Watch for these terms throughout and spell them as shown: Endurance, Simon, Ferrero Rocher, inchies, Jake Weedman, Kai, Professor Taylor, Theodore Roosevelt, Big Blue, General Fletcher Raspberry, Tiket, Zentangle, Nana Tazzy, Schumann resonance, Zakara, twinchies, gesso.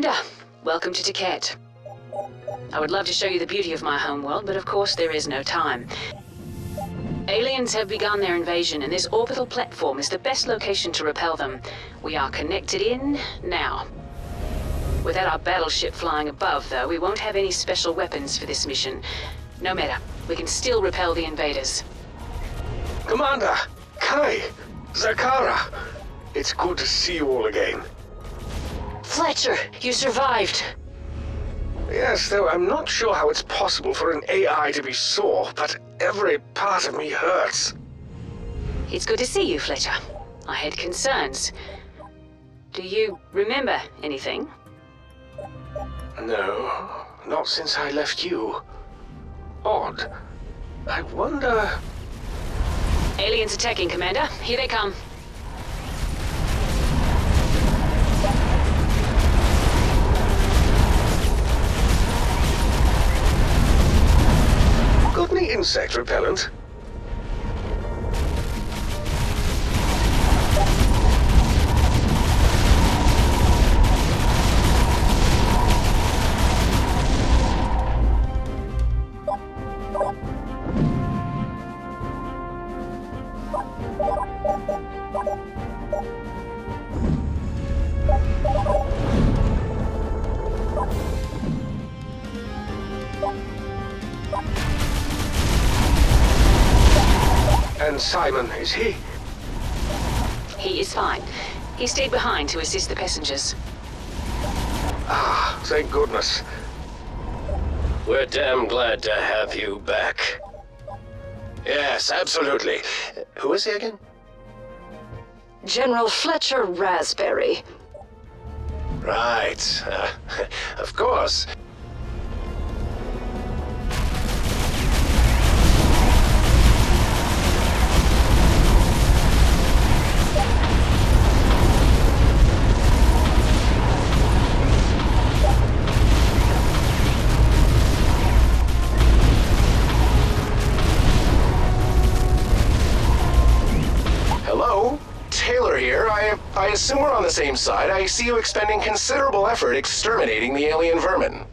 Commander, welcome to Tiket. I would love to show you the beauty of my homeworld, but of course there is no time. Aliens have begun their invasion, and this orbital platform is the best location to repel them. We are connected in now. Without our battleship flying above, though, we won't have any special weapons for this mission. No matter, we can still repel the invaders. Commander! Kai! Zakara! It's good to see you all again. Fletcher, you survived! Yes, though I'm not sure how it's possible for an AI to be sore, but every part of me hurts. It's good to see you, Fletcher. I had concerns. Do you remember anything? No, not since I left you. Odd. I wonder... Aliens attacking, Commander. Here they come. Got any insect repellent? Simon, is he? He is fine. He stayed behind to assist the passengers. Ah, thank goodness. We're damn glad to have you back. Yes, absolutely. Who is he again? General Fletcher Raspberry. Right. Of course. I assume we're on the same side. I see you expending considerable effort exterminating the alien vermin.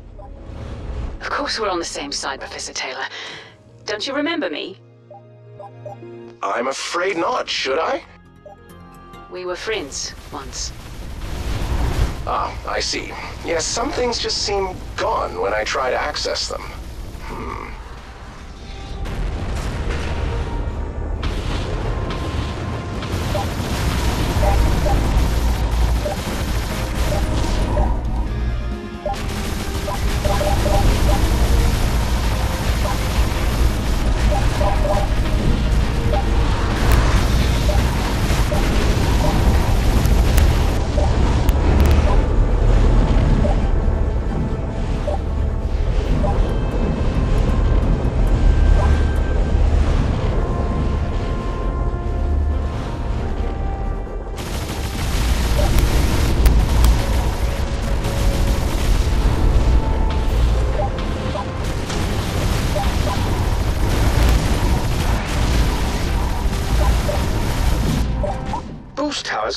Of course we're on the same side, Professor Taylor. Don't you remember me? I'm afraid not, should I? We were friends once. Ah, I see. Yes, some things just seem gone when I try to access them.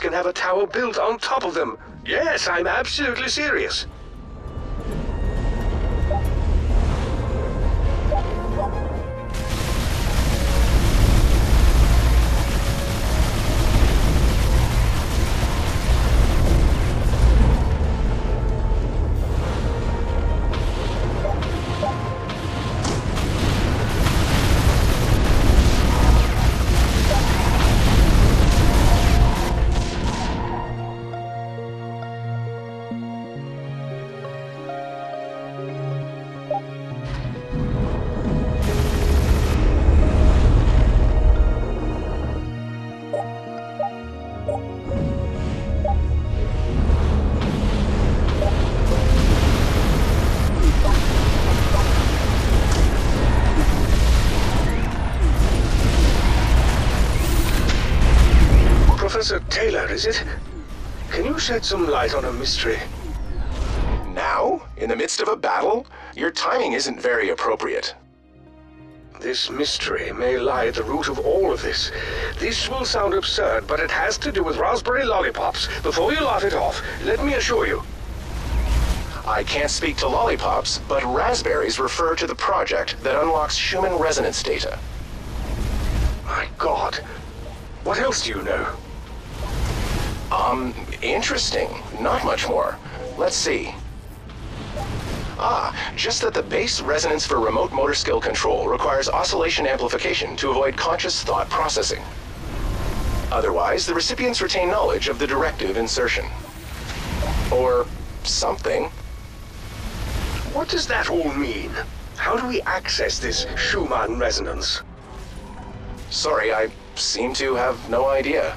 Can have a tower built on top of them. Yes, I'm absolutely serious. Professor Taylor, is it? Can you shed some light on a mystery? Now? In the midst of a battle? Your timing isn't very appropriate. This mystery may lie at the root of all of this. This will sound absurd, but it has to do with raspberry lollipops. Before you laugh it off, let me assure you. I can't speak to lollipops, but raspberries refer to the project that unlocks Schumann resonance data. My God, what else do you know? Interesting. Not much more. Let's see. Just that the base resonance for remote motor skill control requires oscillation amplification to avoid conscious thought processing. Otherwise, the recipients retain knowledge of the directive insertion. Or something. What does that all mean? How do we access this Schumann resonance? Sorry, I seem to have no idea.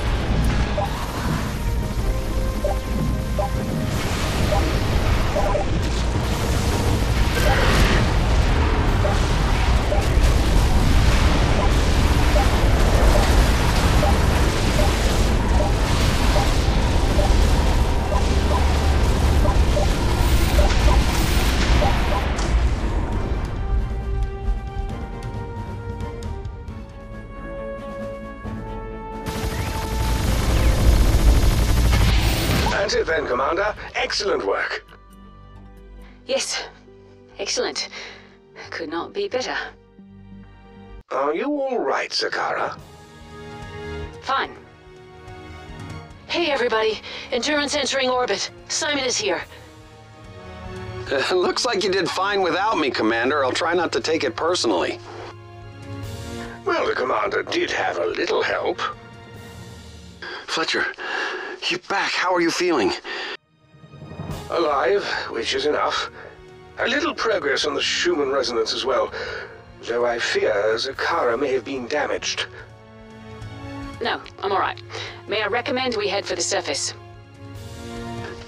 Then, Commander, excellent work. Yes, excellent. Could not be better. Are you all right, Zakara? Fine. Hey, everybody. Endurance entering orbit. Simon is here. Looks like you did fine without me, Commander. I'll try not to take it personally. Well, the commander did have a little help. Fletcher, you're back. How are you feeling? Alive, which is enough. A little progress on the Schumann resonance as well, though I fear Zakara may have been damaged. No, I'm all right. May I recommend we head for the surface?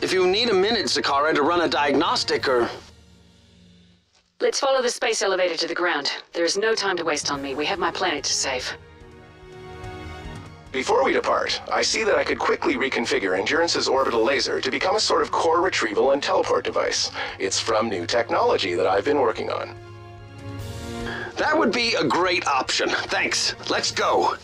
If you need a minute, Zakara, to run a diagnostic or... Let's follow the space elevator to the ground. There is no time to waste on me. We have my planet to save. Before we depart, I see that I could quickly reconfigure Endurance's orbital laser to become a sort of core retrieval and teleport device. It's from new technology that I've been working on. That would be a great option. Thanks. Let's go.